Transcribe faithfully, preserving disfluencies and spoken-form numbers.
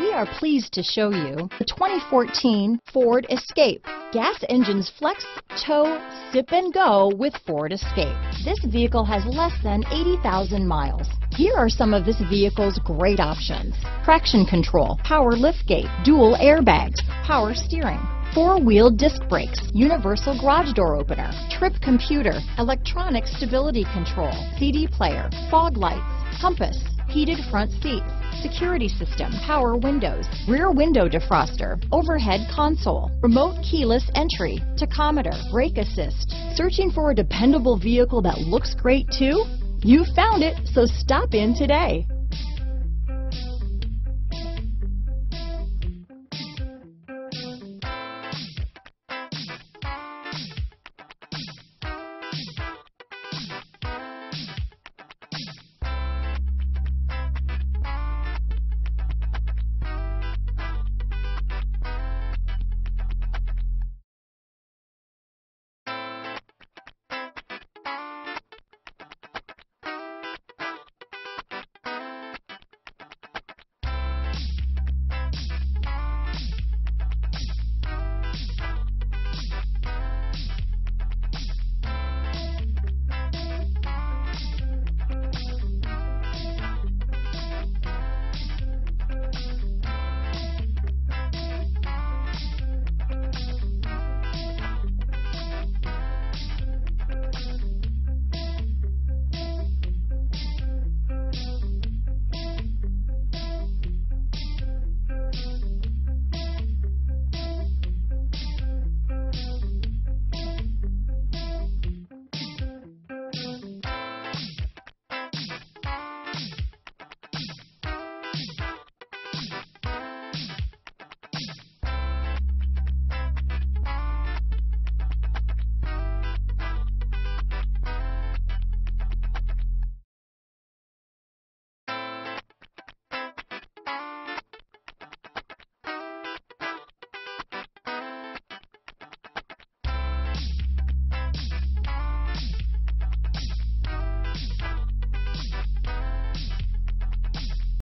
We are pleased to show you the twenty fourteen Ford Escape. Gas engines flex, tow, sip and go with Ford Escape. This vehicle has less than eighty thousand miles. Here are some of this vehicle's great options. Traction control, power liftgate, dual airbags, power steering, four-wheel disc brakes, universal garage door opener, trip computer, electronic stability control, C D player, fog lights, compass, heated front seats, security system, power windows, rear window defroster, overhead console, remote keyless entry, tachometer, brake assist. Searching for a dependable vehicle that looks great too? You found it, so stop in today.